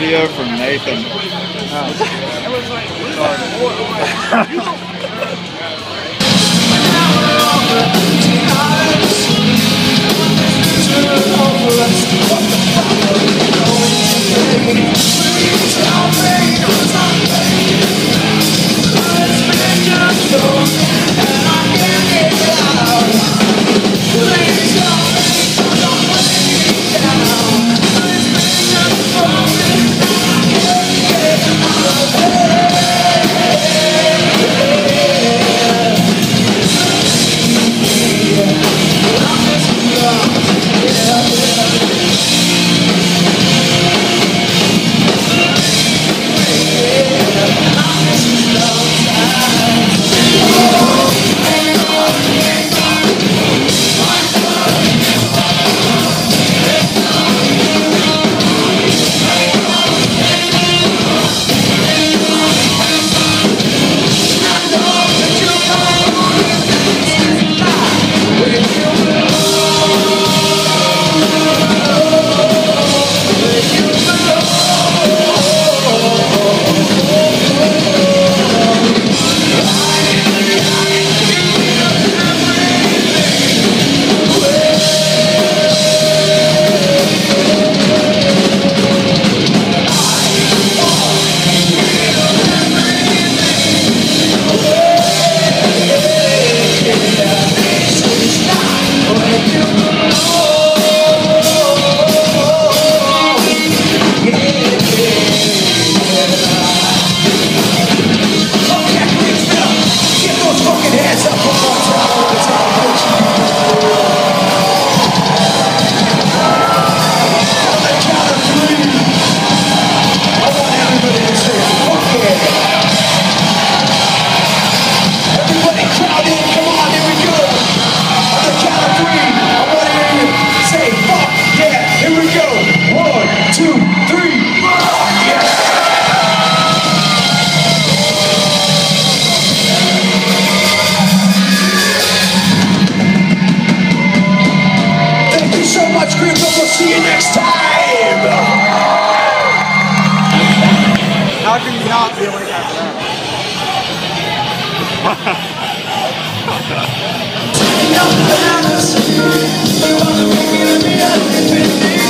video from Nathan. See you next time! How can you not be awake after that?